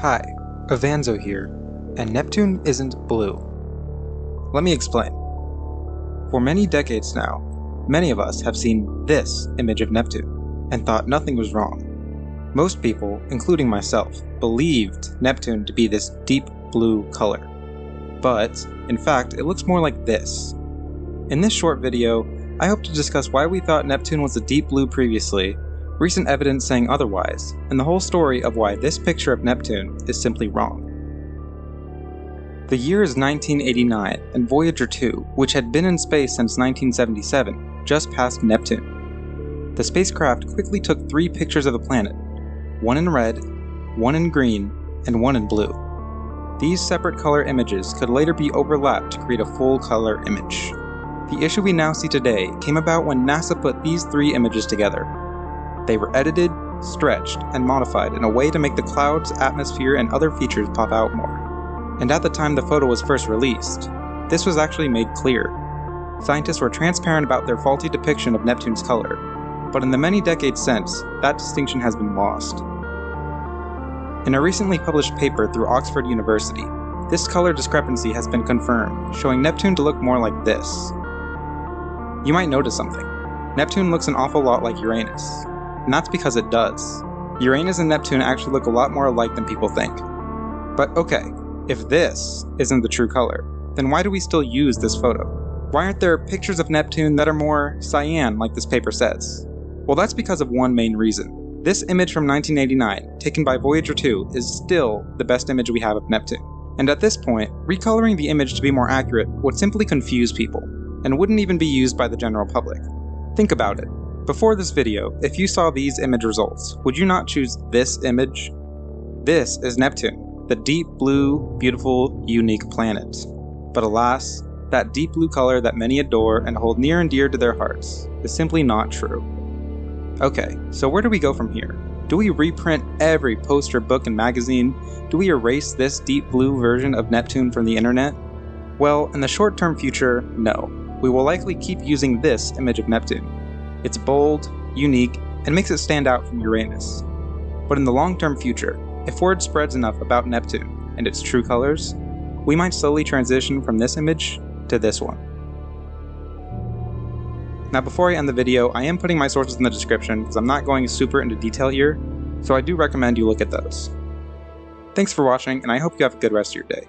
Hi, Evanzo here, and Neptune isn't blue. Let me explain. For many decades now, many of us have seen this image of Neptune and thought nothing was wrong. Most people, including myself, believed Neptune to be this deep blue color. But, in fact, it looks more like this. In this short video, I hope to discuss why we thought Neptune was a deep blue previously, recent evidence saying otherwise, and the whole story of why this picture of Neptune is simply wrong. The year is 1989, and Voyager 2, which had been in space since 1977, just passed Neptune. The spacecraft quickly took three pictures of the planet, one in red, one in green, and one in blue. These separate color images could later be overlapped to create a full color image. The issue we now see today came about when NASA put these three images together. They were edited, stretched, and modified in a way to make the clouds, atmosphere, and other features pop out more. And at the time the photo was first released, this was actually made clear. Scientists were transparent about their faulty depiction of Neptune's color, but in the many decades since, that distinction has been lost. In a recently published paper through Oxford University, this color discrepancy has been confirmed, showing Neptune to look more like this. You might notice something. Neptune looks an awful lot like Uranus. And that's because it does. Uranus and Neptune actually look a lot more alike than people think. But okay, if this isn't the true color, then why do we still use this photo? Why aren't there pictures of Neptune that are more cyan like this paper says? Well, that's because of one main reason. This image from 1989, taken by Voyager 2, is still the best image we have of Neptune. And at this point, recoloring the image to be more accurate would simply confuse people, and wouldn't even be used by the general public. Think about it. Before this video, if you saw these image results, would you not choose this image? This is Neptune, the deep blue, beautiful, unique planet. But alas, that deep blue color that many adore and hold near and dear to their hearts is simply not true. Okay, so where do we go from here? Do we reprint every poster, book, and magazine? Do we erase this deep blue version of Neptune from the internet? Well, in the short-term future, no. We will likely keep using this image of Neptune. It's bold, unique, and makes it stand out from Uranus. But in the long-term future, if word spreads enough about Neptune and its true colors, we might slowly transition from this image to this one. Now before I end the video, I am putting my sources in the description because I'm not going super into detail here, so I do recommend you look at those. Thanks for watching, and I hope you have a good rest of your day.